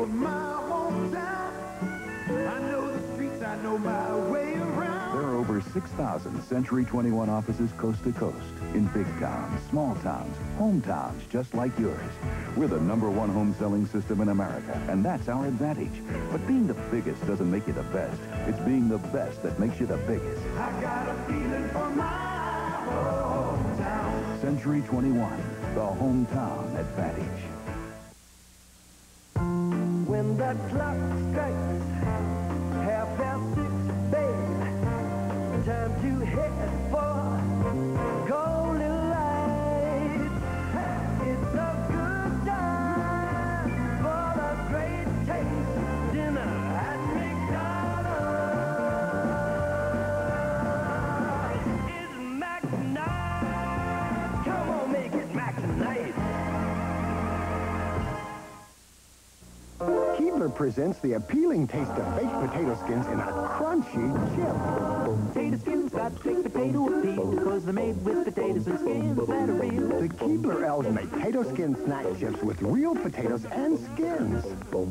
of my hometown. I know the streets, I know my way around. There are over 6,000 Century 21 offices coast to coast, in big towns, small towns, hometowns just like yours. We're the #1 home selling system in America, and that's our advantage. But being the biggest doesn't make you the best. It's being the best that makes you the biggest. I got a feeling for my hometown. Century 21, the hometown advantage. When the clock strikes 6:30, babe, time to hit for golden lights. It's a good time for a great taste dinner at McDonald's. It's McNight. Come on, make it McNight. Keebler presents the appealing taste of baked potato skins in a crunchy chip. Potato skins, got baked potato appeal, because they're made with potatoes and skins that are real. The Keebler Elves make potato skin snack chips with real potatoes and skins.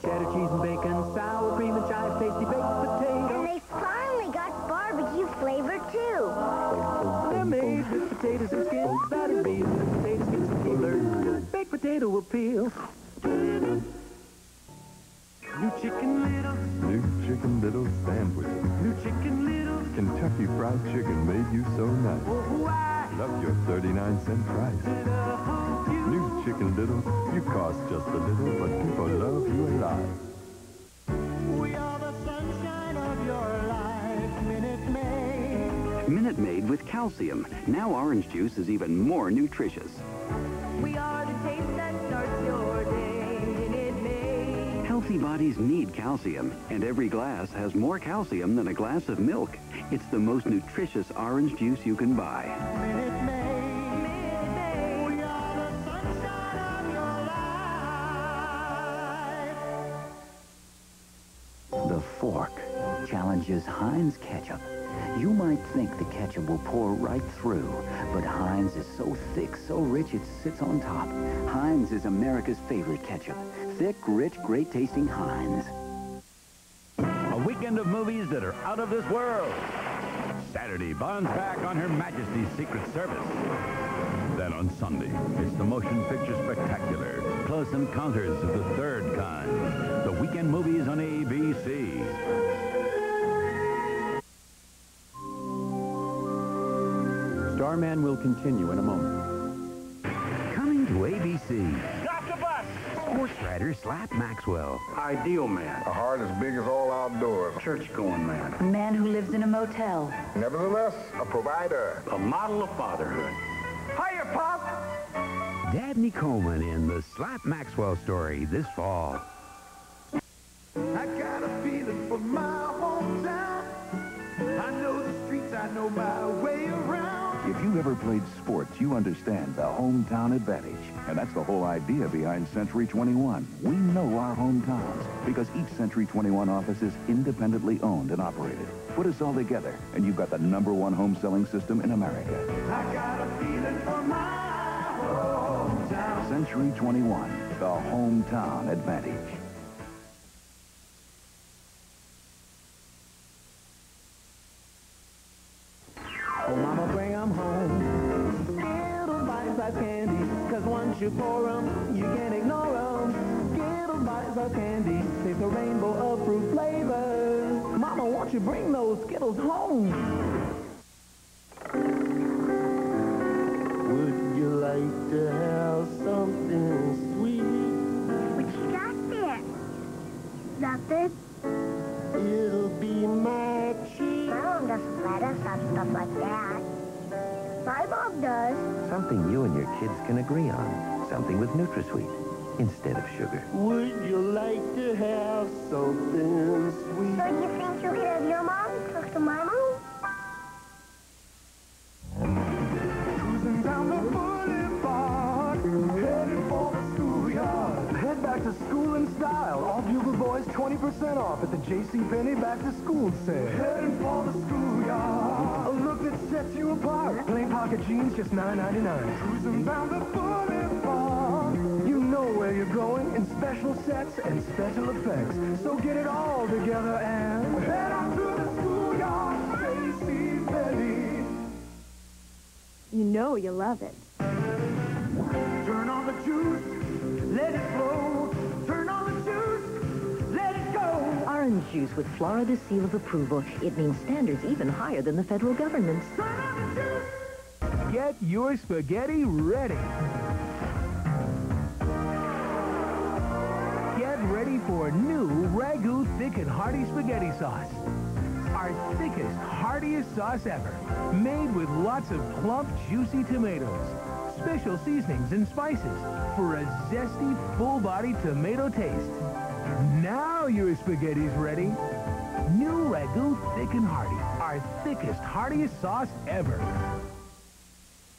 Cheddar cheese and bacon, sour cream and chive, tasty baked potato. And they finally got barbecue flavor, too. They're made with potatoes and skins that are real. Potato skins from Keebler, baked potato appeal. New Chicken Little. New Chicken Little sandwiches. New Chicken Little. Kentucky Fried Chicken made you so nice. Oh, I love your 39-cent price. New Chicken Little. You cost just a little, but people love you a lot. We are the sunshine of your life, Minute Maid. Minute Maid with calcium. Now orange juice is even more nutritious. We are the taste that starts your day. Healthy bodies need calcium, and every glass has more calcium than a glass of milk. It's the most nutritious orange juice you can buy. Minute Maid, we are the sunshine of your life. The fork challenges Heinz ketchup. You might think the ketchup will pour right through, but Heinz is so thick, so rich, it sits on top. Heinz is America's favorite ketchup. Thick, rich, great-tasting Heinz. A weekend of movies that are out of this world. Saturday, Bond's back on Her Majesty's Secret Service. Then on Sunday, it's the motion picture spectacular, Close Encounters of the Third Kind. The weekend movies on ABC. Starman will continue in a moment. Coming to ABC. Stop the bus! Sports writer Slap Maxwell. Ideal man. A heart as big as all outdoors. Church-going man. A man who lives in a motel. Nevertheless, a provider. A model of fatherhood. Hiya, Pop! Dabney Coleman in the Slap Maxwell story this fall. I got a feeling for my hometown. I know the streets, I know my way around. If you ever played sports, you understand the hometown advantage. And that's the whole idea behind Century 21. We know our hometowns because each Century 21 office is independently owned and operated. Put us all together, and you've got the #1 home selling system in America. I got a feeling for my hometown. Century 21, the hometown advantage. Oh, Mama, bring 'em home. Skittle bites are candy, 'cause once you pour 'em, you can't ignore 'em. Skittle bites are candy, taste a rainbow of fruit flavors. Mama, won't you bring those Skittles home? Would you like to have something sweet? What you got there? Nothing. It'll be my treat. My mom doesn't let us have stuff like that. My mom does. Something you and your kids can agree on. Something with NutraSweet instead of sugar. Would you like to have something sweet? So you think you could have your mom cook to my mom? Cruising down the boulevard, headed for the schoolyard. Head back to school in style. All Bugle Boys 20% off at the JCPenney Back to School sale. Heading for the schoolyard. A look that sets you apart. Plain pocket jeans, just $9.99. Cruising down the boulevard. You know know where you're going in special sets and special effects. So get it all together and head on through the schoolyard, JCPenney. You know you love it. Turn on the juice, let it flow. Turn on the juice, let it go. Orange juice with Florida's seal of approval. It means standards even higher than the federal government's. Turn on the juice. Get your spaghetti ready. Get ready for new Ragu Thick and Hearty Spaghetti Sauce. Our thickest, heartiest sauce ever. Made with lots of plump, juicy tomatoes. Special seasonings and spices for a zesty, full-bodied tomato taste. Now your spaghetti's ready. New Ragu Thick and Hearty. Our thickest, heartiest sauce ever.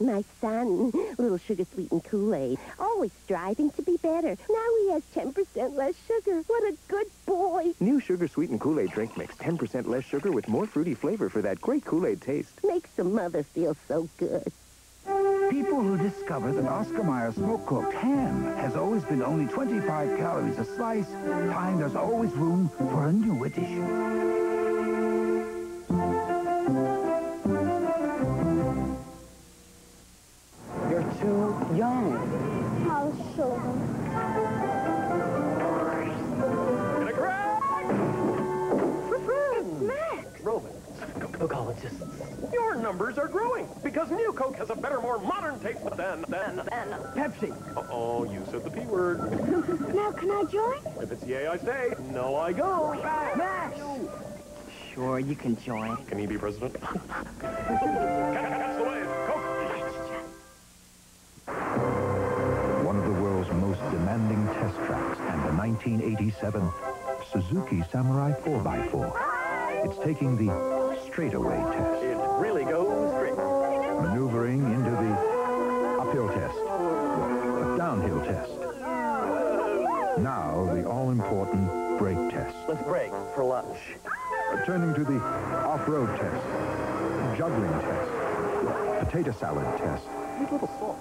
My son, little sugar-sweetened Kool-Aid, always striving to be better. Now he has 10% less sugar. What a good boy. New sugar-sweetened Kool-Aid drink mix. 10% less sugar with more fruity flavor for that great Kool-Aid taste. Makes the mother feel so good. People who discover that Oscar Mayer smoke-cooked ham has always been only 25 calories a slice find there's always room for a new addition. Too young. How so? Get a grab! It's Max! Roman, Coke-ologists. Your numbers are growing because new Coke has a better, more modern taste than Pepsi. Uh-oh, you said the P word. Now can I join? If it's yay, I stay. No, I go. Max! Sure, you can join. Can he be president? Catch the wave. Coke! Most demanding test tracks and the 1987 Suzuki Samurai 4x4. It's taking the straightaway test. It really goes straight. Maneuvering into the uphill test, a downhill test. Now the all-important brake test. Let's break for lunch. Turning to the off-road test, juggling test, potato salad test. A little salt.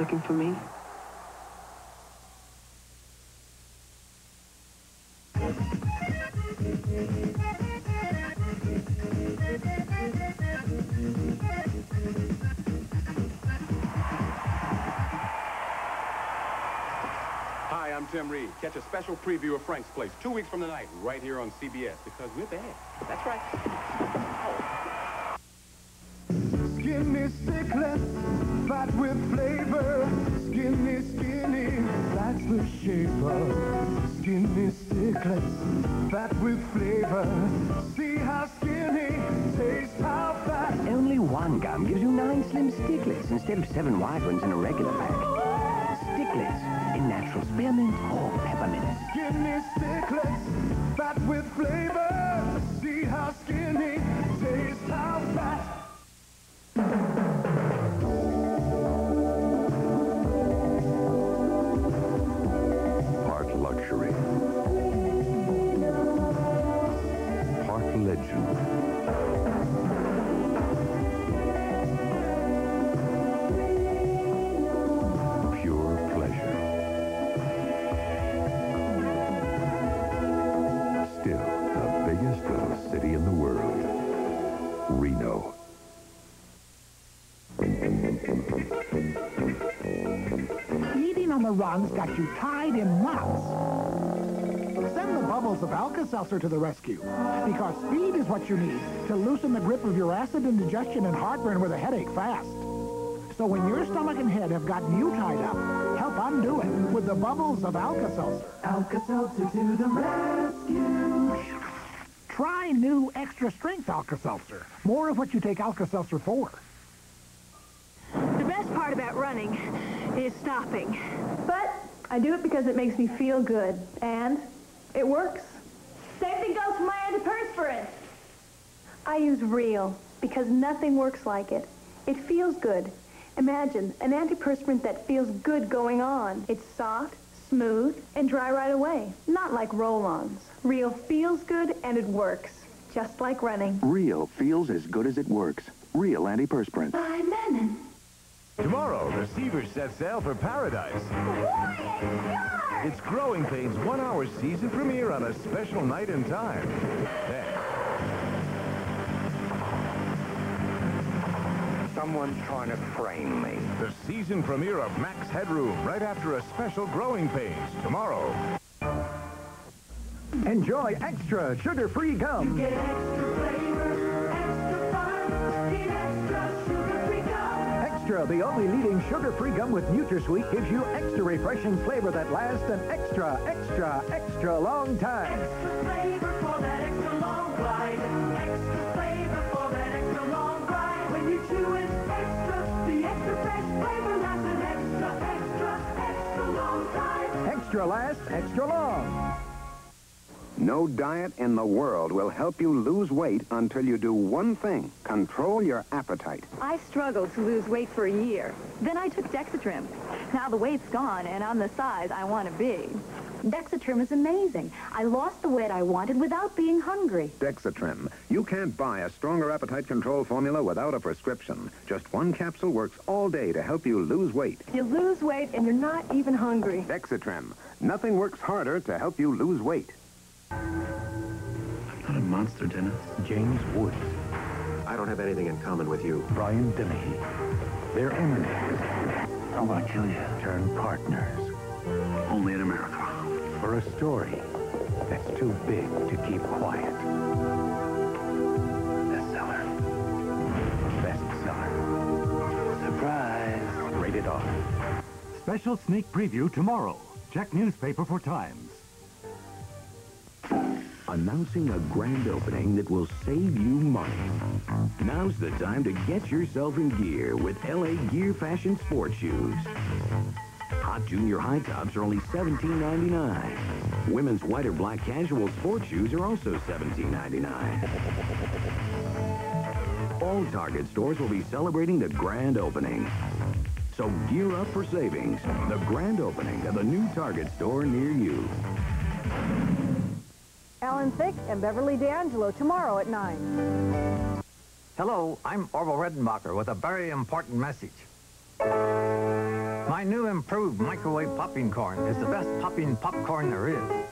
Looking for me? Hi, I'm Tim Reid. Catch a special preview of Frank's Place 2 weeks from tonight, right here on CBS, because we're bad. That's right. Give me Sticklets. Fat with flavor, skinny, skinny, that's the shape of skinny Sticklets, fat with flavor. See how skinny, taste how fat. Only one gum gives you 9 slim Sticklets instead of 7 wide ones in a regular pack. Sticklets in natural spearmint or peppermint. Skinny Sticklets, fat with flavor. See how skinny, taste how fat. Pure pleasure. Still the biggest little city in the world, Reno. Eating on the run's got you tied in knots. Send the bubbles of Alka-Seltzer to the rescue, because speed is what you need to loosen the grip of your acid indigestion and heartburn with a headache fast. So when your stomach and head have gotten you tied up, help undo it with the bubbles of Alka-Seltzer. Alka-Seltzer to the rescue. Try new extra strength Alka-Seltzer. More of what you take Alka-Seltzer for. The best part about running is stopping. But I do it because it makes me feel good and It works. Same thing goes for my antiperspirant. I use Real because nothing works like it. It feels good. Imagine an antiperspirant that feels good going on. It's soft, smooth, and dry right away. Not like roll-ons. Real feels good and it works. Just like running. Real feels as good as it works. Real antiperspirant. By Menon. Tomorrow, receivers set sail for paradise. Boy, it's Growing Pains' 1-hour season premiere on a special night in time. Then, someone's trying to frame me. The season premiere of Max Headroom, right after a special Growing Pains, tomorrow. Enjoy extra sugar-free gum. You get extra flavor, extra fun, eat extra sugar-free gum. Extra, the only leading sugar-free gum with NutraSweet, gives you extra refreshing flavor that lasts an extra, extra, extra long time. Extra flavor for that extra long ride. Extra flavor for that extra long ride. When you chew it extra, the extra fresh flavor lasts an extra, extra, extra long time. Extra lasts extra long. No diet in the world will help you lose weight until you do one thing, control your appetite. I struggled to lose weight for a year. Then I took Dexatrim. Now the weight's gone and I'm the size I want to be. Dexatrim is amazing. I lost the weight I wanted without being hungry. Dexatrim. You can't buy a stronger appetite control formula without a prescription. Just one capsule works all day to help you lose weight. You lose weight and you're not even hungry. Dexatrim. Nothing works harder to help you lose weight. I'm not a monster, Dennis. James Woods. I don't have anything in common with you. Brian Dennehy. They're enemies. How about you turn partners? Only in America. For a story that's too big to keep quiet. Bestseller. Bestseller. Surprise. Rated R. Special sneak preview tomorrow. Check newspaper for times. Announcing a grand opening that will save you money. Now's the time to get yourself in gear with LA Gear Fashion Sports Shoes. Hot junior high tops are only $17.99. Women's white or black casual sports shoes are also $17.99. All Target stores will be celebrating the grand opening. So gear up for savings. The grand opening of a new Target store near you. Alan Thicke and Beverly D'Angelo tomorrow at 9. Hello, I'm Orville Redenbacher with a very important message. My new improved microwave popping corn is the best popping popcorn there is.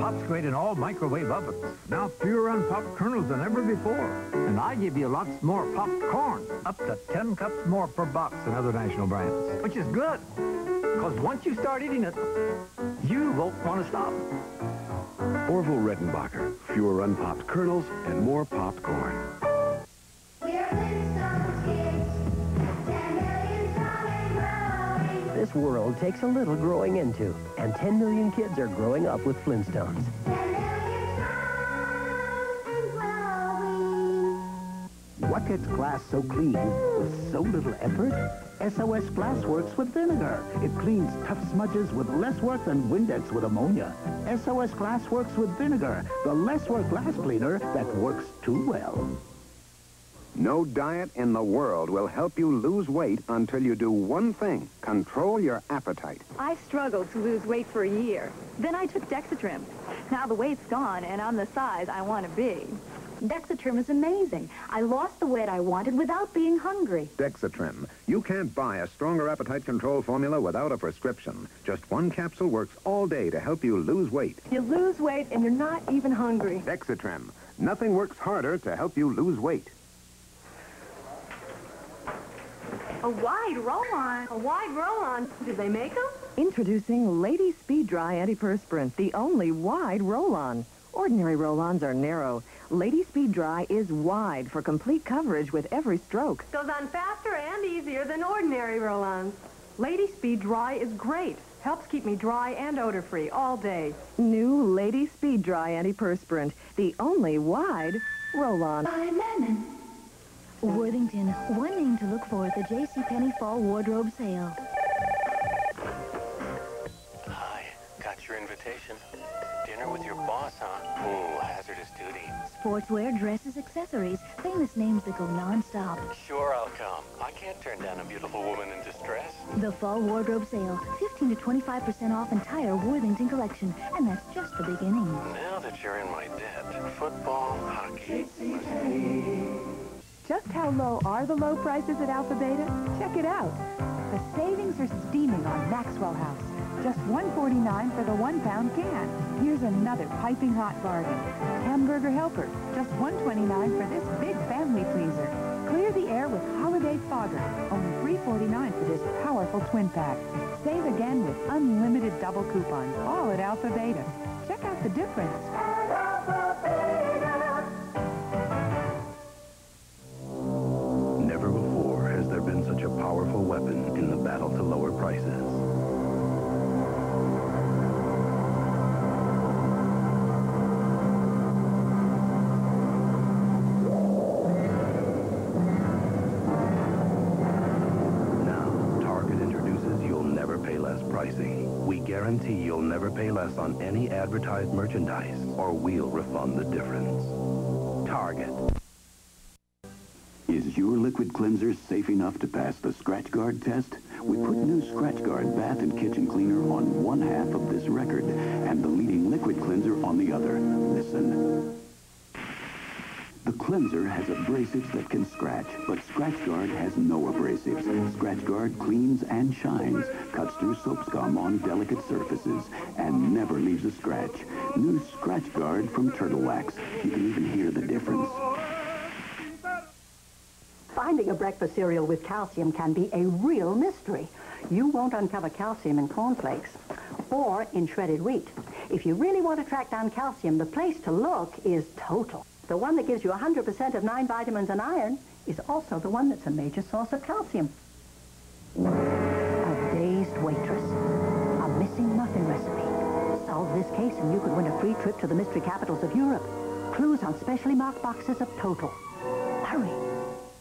Pops great in all microwave ovens. Now fewer unpopped kernels than ever before. And I give you lots more popped corn, up to 10 cups more per box than other national brands. Which is good, because once you start eating it, you won't want to stop. Orville Redenbacher. Fewer unpopped kernels and more popped corn. We're Flintstones kids, 10 million coming growing. This world takes a little growing into, and 10 million kids are growing up with Flintstones. 10 million growing. What gets glass so clean with so little effort? SOS Glass works with vinegar. It cleans tough smudges with less work than Windex with ammonia. SOS Glass works with vinegar, the less work glass cleaner that works too well. No diet in the world will help you lose weight until you do one thing, control your appetite. I struggled to lose weight for a year. Then I took Dexatrim. Now the weight's gone and I'm the size I want to be. Dexatrim is amazing. I lost the weight I wanted without being hungry. Dexatrim. You can't buy a stronger appetite control formula without a prescription. Just one capsule works all day to help you lose weight. You lose weight and you're not even hungry. Dexatrim. Nothing works harder to help you lose weight. A wide roll-on. A wide roll-on. Did they make them? Introducing Lady Speed Dry Antiperspirant, the only wide roll-on. Ordinary roll-ons are narrow. Lady Speed Dry is wide for complete coverage with every stroke. Goes on faster and easier than ordinary roll-ons. Lady Speed Dry is great. Helps keep me dry and odor-free all day. New Lady Speed Dry Antiperspirant, the only wide roll-on. By Menon. Worthington, one name to look for at the JCPenney Fall Wardrobe Sale. Hi, got your invitation. dinner with your boss, huh? Ooh, hazardous duty. Sportswear, dresses, accessories, famous names that go non-stop. Sure, I'll come. I can't turn down a beautiful woman in distress. The Fall Wardrobe Sale. 15 to 25% off entire Worthington collection. And that's just the beginning. Now that you're in my debt, football, hockey. Just how low are the low prices at Alpha Beta? Check it out. The savings are steaming on Maxwell House. Just $1.49 for the 1-pound can. Here's another piping hot bargain. Hamburger Helper, just $1.29 for this big family pleaser. Clear the air with Holiday Fogger, only $3.49 for this powerful twin pack. Save again with unlimited double coupons, all at Alpha Beta. Check out the difference. At Alpha Beta. Never before has there been such a powerful weapon in the battle to lower prices. Guarantee you'll never pay less on any advertised merchandise, or we'll refund the difference. Target. Is your liquid cleanser safe enough to pass the Scratch Guard test? We put new Scratch Guard bath and kitchen cleaner on one half of this record, and the leading liquid cleanser on the other. Listen. The cleanser has abrasives that can scratch, but Scratch Guard has no abrasives. Scratch Guard cleans and shines, cuts through soap scum on delicate surfaces, and never leaves a scratch. New Scratch Guard from Turtle Wax. You can even hear the difference. Finding a breakfast cereal with calcium can be a real mystery. You won't uncover calcium in cornflakes or in shredded wheat. If you really want to track down calcium, the place to look is Total. The one that gives you 100% of 9 vitamins and iron is also the one that's a major source of calcium. A dazed waitress. A missing muffin recipe. Solve this case and you could win a free trip to the mystery capitals of Europe. Clues on specially marked boxes of Total. Hurry.